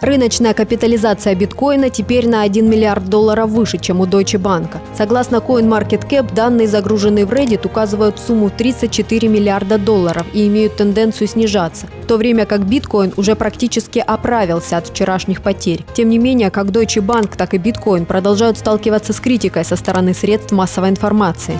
Рыночная капитализация биткоина теперь на $1 миллиард выше, чем у Deutsche Bank. Согласно CoinMarketCap, данные, загруженные в Reddit, указывают сумму $34 миллиарда и имеют тенденцию снижаться, в то время как биткоин уже практически оправился от вчерашних потерь. Тем не менее, как Deutsche Bank, так и биткоин продолжают сталкиваться с критикой со стороны средств массовой информации.